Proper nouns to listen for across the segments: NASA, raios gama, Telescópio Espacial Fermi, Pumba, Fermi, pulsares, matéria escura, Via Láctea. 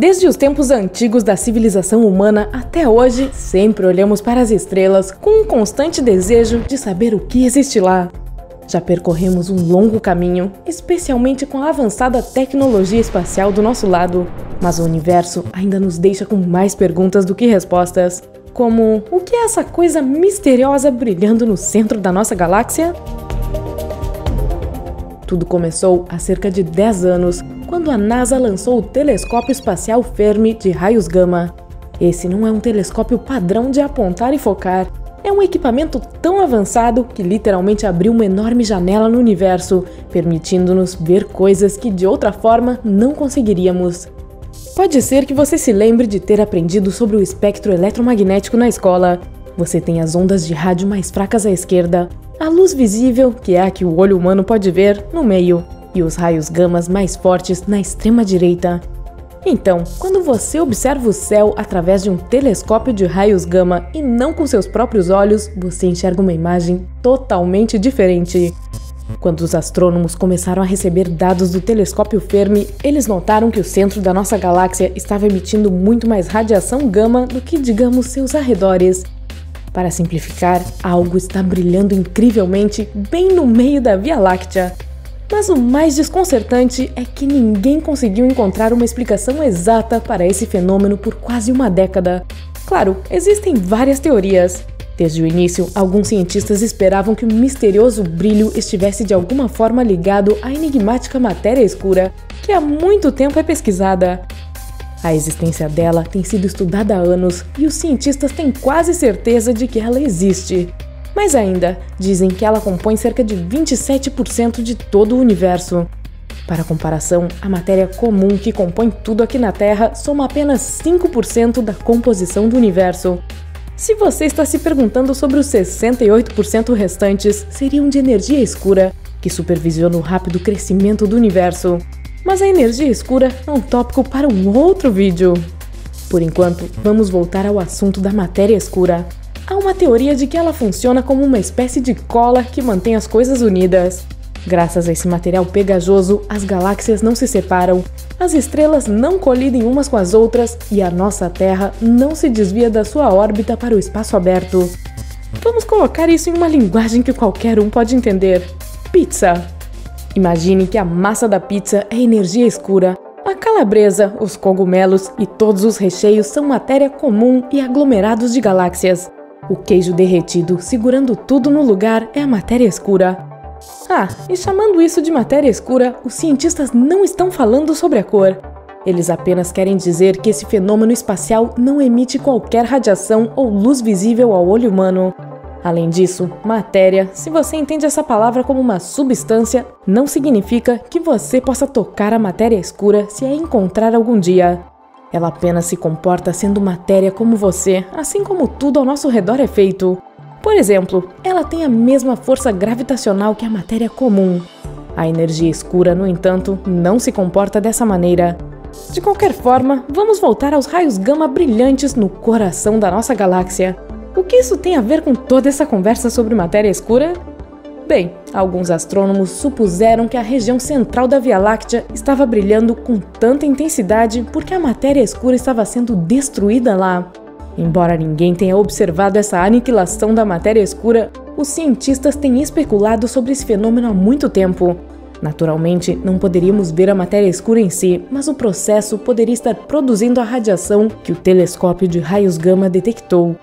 Desde os tempos antigos da civilização humana até hoje, sempre olhamos para as estrelas com um constante desejo de saber o que existe lá. Já percorremos um longo caminho, especialmente com a avançada tecnologia espacial do nosso lado, mas o universo ainda nos deixa com mais perguntas do que respostas, como: o que é essa coisa misteriosa brilhando no centro da nossa galáxia? Tudo começou há cerca de 10 anos, quando a NASA lançou o Telescópio Espacial Fermi de raios gama. Esse não é um telescópio padrão de apontar e focar, é um equipamento tão avançado que literalmente abriu uma enorme janela no universo, permitindo-nos ver coisas que de outra forma não conseguiríamos. Pode ser que você se lembre de ter aprendido sobre o espectro eletromagnético na escola. Você tem as ondas de rádio mais fracas à esquerda, a luz visível, que é a que o olho humano pode ver, no meio, e os raios gamas mais fortes na extrema direita. Então, quando você observa o céu através de um telescópio de raios gama e não com seus próprios olhos, você enxerga uma imagem totalmente diferente. Quando os astrônomos começaram a receber dados do telescópio Fermi, eles notaram que o centro da nossa galáxia estava emitindo muito mais radiação gama do que, digamos, seus arredores. Para simplificar, algo está brilhando incrivelmente bem no meio da Via Láctea. Mas o mais desconcertante é que ninguém conseguiu encontrar uma explicação exata para esse fenômeno por quase uma década. Claro, existem várias teorias. Desde o início, alguns cientistas esperavam que o misterioso brilho estivesse de alguma forma ligado à enigmática matéria escura, que há muito tempo é pesquisada. A existência dela tem sido estudada há anos e os cientistas têm quase certeza de que ela existe. Mas ainda, dizem que ela compõe cerca de 27% de todo o universo. Para comparação, a matéria comum que compõe tudo aqui na Terra soma apenas 5% da composição do universo. Se você está se perguntando sobre os 68% restantes, seriam de energia escura, que supervisiona o rápido crescimento do universo. Mas a energia escura é um tópico para um outro vídeo. Por enquanto, vamos voltar ao assunto da matéria escura. Há uma teoria de que ela funciona como uma espécie de cola que mantém as coisas unidas. Graças a esse material pegajoso, as galáxias não se separam, as estrelas não colidem umas com as outras e a nossa Terra não se desvia da sua órbita para o espaço aberto. Vamos colocar isso em uma linguagem que qualquer um pode entender: pizza. Imagine que a massa da pizza é energia escura, a calabresa, os cogumelos e todos os recheios são matéria comum e aglomerados de galáxias. O queijo derretido segurando tudo no lugar é a matéria escura. Ah, e chamando isso de matéria escura, os cientistas não estão falando sobre a cor. Eles apenas querem dizer que esse fenômeno espacial não emite qualquer radiação ou luz visível ao olho humano. Além disso, matéria, se você entende essa palavra como uma substância, não significa que você possa tocar a matéria escura se a encontrar algum dia. Ela apenas se comporta sendo matéria como você, assim como tudo ao nosso redor é feito. Por exemplo, ela tem a mesma força gravitacional que a matéria comum. A energia escura, no entanto, não se comporta dessa maneira. De qualquer forma, vamos voltar aos raios gama brilhantes no coração da nossa galáxia. O que isso tem a ver com toda essa conversa sobre matéria escura? Bem, alguns astrônomos supuseram que a região central da Via Láctea estava brilhando com tanta intensidade porque a matéria escura estava sendo destruída lá. Embora ninguém tenha observado essa aniquilação da matéria escura, os cientistas têm especulado sobre esse fenômeno há muito tempo. Naturalmente, não poderíamos ver a matéria escura em si, mas o processo poderia estar produzindo a radiação que o telescópio de raios gama detectou.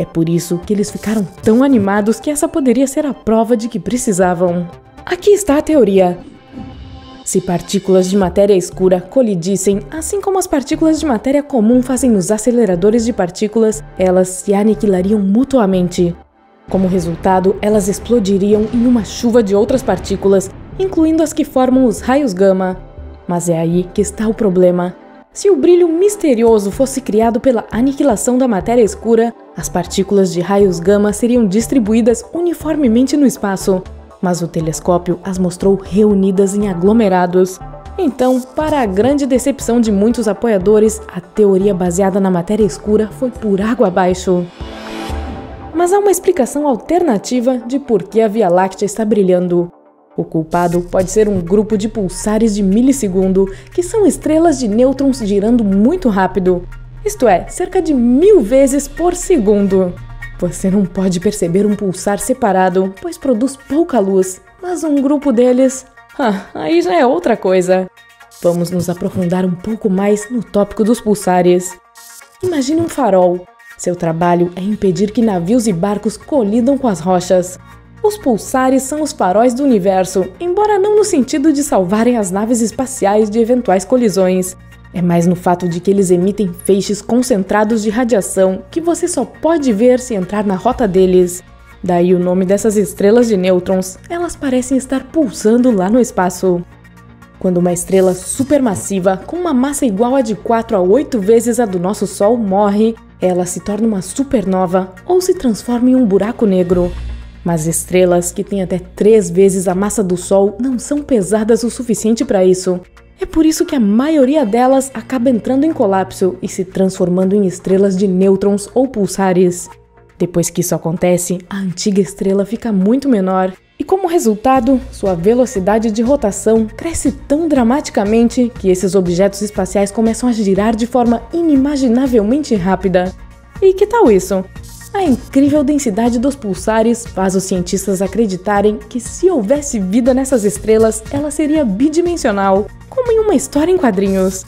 É por isso que eles ficaram tão animados que essa poderia ser a prova de que precisavam. Aqui está a teoria. Se partículas de matéria escura colidissem, assim como as partículas de matéria comum fazem nos aceleradores de partículas, elas se aniquilariam mutuamente. Como resultado, elas explodiriam em uma chuva de outras partículas, incluindo as que formam os raios gama. Mas é aí que está o problema. Se o brilho misterioso fosse criado pela aniquilação da matéria escura, as partículas de raios gama seriam distribuídas uniformemente no espaço, mas o telescópio as mostrou reunidas em aglomerados. Então, para a grande decepção de muitos apoiadores, a teoria baseada na matéria escura foi por água abaixo. Mas há uma explicação alternativa de por que a Via Láctea está brilhando. O culpado pode ser um grupo de pulsares de milissegundo, que são estrelas de nêutrons girando muito rápido, isto é, cerca de 1000 vezes por segundo. Você não pode perceber um pulsar separado, pois produz pouca luz, mas um grupo deles… aí já é outra coisa. Vamos nos aprofundar um pouco mais no tópico dos pulsares. Imagine um farol. Seu trabalho é impedir que navios e barcos colidam com as rochas. Os pulsares são os faróis do universo, embora não no sentido de salvarem as naves espaciais de eventuais colisões. É mais no fato de que eles emitem feixes concentrados de radiação que você só pode ver se entrar na rota deles. Daí o nome dessas estrelas de nêutrons, elas parecem estar pulsando lá no espaço. Quando uma estrela supermassiva, com uma massa igual a de 4 a 8 vezes a do nosso Sol, morre, ela se torna uma supernova ou se transforma em um buraco negro. Mas estrelas que têm até 3 vezes a massa do Sol não são pesadas o suficiente para isso. É por isso que a maioria delas acaba entrando em colapso e se transformando em estrelas de nêutrons ou pulsares. Depois que isso acontece, a antiga estrela fica muito menor e, como resultado, sua velocidade de rotação cresce tão dramaticamente que esses objetos espaciais começam a girar de forma inimaginavelmente rápida. E que tal isso? A incrível densidade dos pulsares faz os cientistas acreditarem que, se houvesse vida nessas estrelas, ela seria bidimensional, como em uma história em quadrinhos.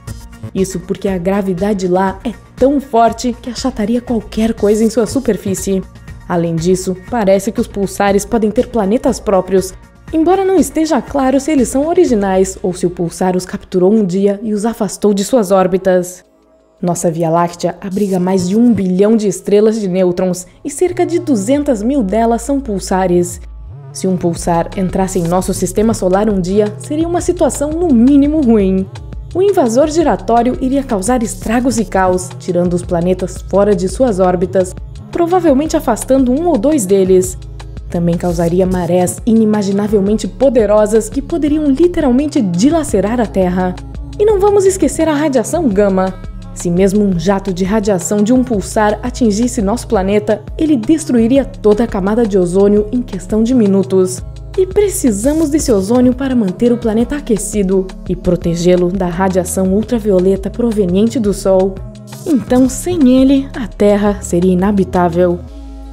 Isso porque a gravidade lá é tão forte que achataria qualquer coisa em sua superfície. Além disso, parece que os pulsares podem ter planetas próprios, embora não esteja claro se eles são originais ou se o pulsar os capturou um dia e os afastou de suas órbitas. Nossa Via Láctea abriga mais de 1 bilhão de estrelas de nêutrons e cerca de 200.000 delas são pulsares. Se um pulsar entrasse em nosso sistema solar um dia, seria uma situação no mínimo ruim. O invasor giratório iria causar estragos e caos, tirando os planetas fora de suas órbitas, provavelmente afastando um ou dois deles. Também causaria marés inimaginavelmente poderosas que poderiam literalmente dilacerar a Terra. E não vamos esquecer a radiação gama. Se mesmo um jato de radiação de um pulsar atingisse nosso planeta, ele destruiria toda a camada de ozônio em questão de minutos. E precisamos desse ozônio para manter o planeta aquecido e protegê-lo da radiação ultravioleta proveniente do Sol. Então, sem ele, a Terra seria inabitável.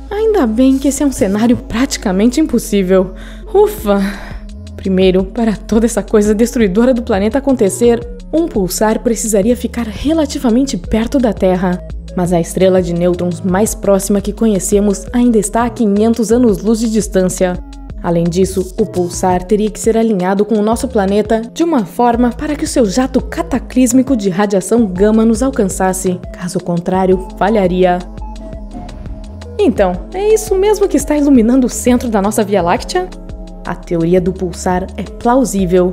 Ainda bem que esse é um cenário praticamente impossível. Ufa! Primeiro, para toda essa coisa destruidora do planeta acontecer, um pulsar precisaria ficar relativamente perto da Terra. Mas a estrela de nêutrons mais próxima que conhecemos ainda está a 500 anos-luz de distância. Além disso, o pulsar teria que ser alinhado com o nosso planeta de uma forma para que o seu jato cataclísmico de radiação gama nos alcançasse. Caso contrário, falharia. Então, é isso mesmo que está iluminando o centro da nossa Via Láctea? A teoria do pulsar é plausível.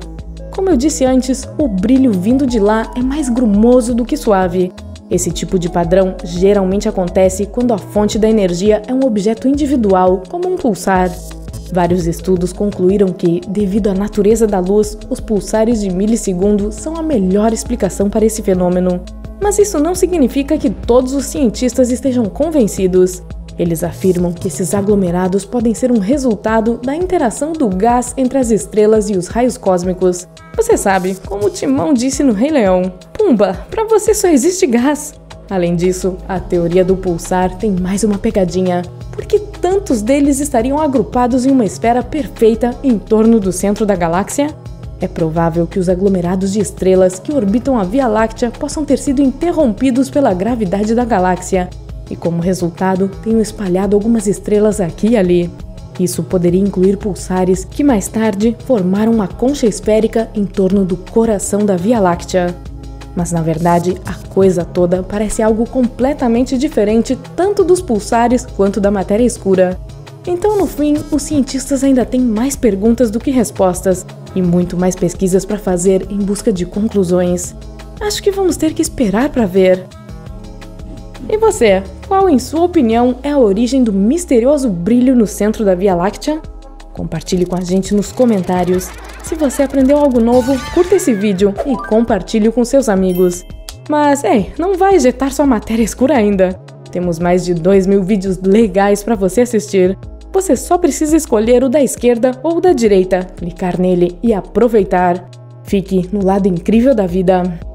Como eu disse antes, o brilho vindo de lá é mais grumoso do que suave. Esse tipo de padrão geralmente acontece quando a fonte da energia é um objeto individual, como um pulsar. Vários estudos concluíram que, devido à natureza da luz, os pulsares de milissegundo são a melhor explicação para esse fenômeno. Mas isso não significa que todos os cientistas estejam convencidos. Eles afirmam que esses aglomerados podem ser um resultado da interação do gás entre as estrelas e os raios cósmicos. Você sabe, como o Timão disse no Rei Leão, "Pumba, pra você só existe gás!" Além disso, a teoria do pulsar tem mais uma pegadinha. Porque tantos deles estariam agrupados em uma esfera perfeita em torno do centro da galáxia? É provável que os aglomerados de estrelas que orbitam a Via Láctea possam ter sido interrompidos pela gravidade da galáxia, e como resultado tenham espalhado algumas estrelas aqui e ali. Isso poderia incluir pulsares que mais tarde formaram uma concha esférica em torno do coração da Via Láctea. Mas na verdade, a coisa toda parece algo completamente diferente tanto dos pulsares quanto da matéria escura. Então, no fim, os cientistas ainda têm mais perguntas do que respostas e muito mais pesquisas para fazer em busca de conclusões. Acho que vamos ter que esperar para ver. E você, qual em sua opinião é a origem do misterioso brilho no centro da Via Láctea? Compartilhe com a gente nos comentários. Se você aprendeu algo novo, curta esse vídeo e compartilhe com seus amigos. Mas, não vai ejetar sua matéria escura ainda. Temos mais de 2000 vídeos legais para você assistir. Você só precisa escolher o da esquerda ou da direita, clicar nele e aproveitar. Fique no lado incrível da vida.